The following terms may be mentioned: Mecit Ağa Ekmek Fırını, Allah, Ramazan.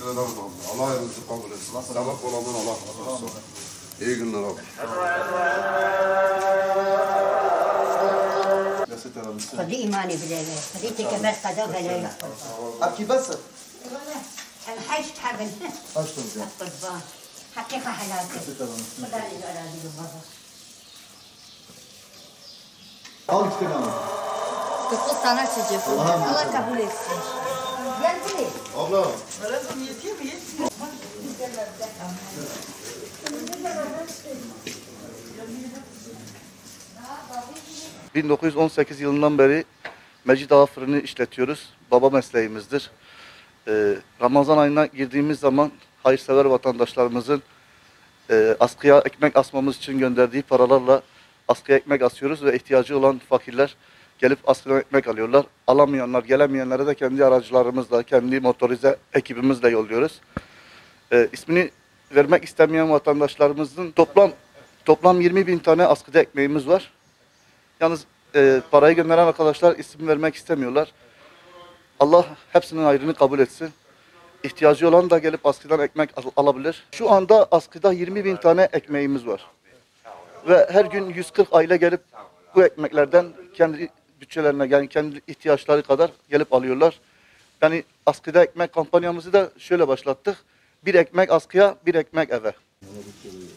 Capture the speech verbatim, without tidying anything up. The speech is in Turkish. teşekkür ederim abi. Allah yardımcı kabul etsin. Sabah olanın Allah razı olsun. İyi günler abi. خذي إيماني بالله، خذيتي كمان قدر بالله. أبكي بس. الحج حبل. حج طبعا. طبعا. حقيقة حلالك. مداري الأراضي بالبصر. أول كلام. تقول سنة سجف. الله كابولي. ينتهي. الله. ولازم يتيبي. bin dokuz yüz on sekiz yılından beri Mecit Ağa Fırını işletiyoruz. Baba mesleğimizdir. Ee, Ramazan ayına girdiğimiz zaman hayırsever vatandaşlarımızın e, askıya ekmek asmamız için gönderdiği paralarla askıya ekmek asıyoruz ve ihtiyacı olan fakirler gelip askıya ekmek alıyorlar. Alamayanlar, gelemeyenlere de kendi aracılarımızla, kendi motorize ekibimizle yolluyoruz. Ee, ismini vermek istemeyen vatandaşlarımızın toplam toplam yirmi bin tane askıda ekmeğimiz var. Yalnız e, parayı gönderen arkadaşlar isim vermek istemiyorlar. Allah hepsinin hayrını kabul etsin. İhtiyacı olan da gelip askıdan ekmek al alabilir. Şu anda askıda yirmi bin tane ekmeğimiz var. Ve her gün yüz kırk aile gelip bu ekmeklerden kendi bütçelerine, yani kendi ihtiyaçları kadar gelip alıyorlar. Yani askıda ekmek kampanyamızı da şöyle başlattık. Bir ekmek askıya, bir ekmek eve.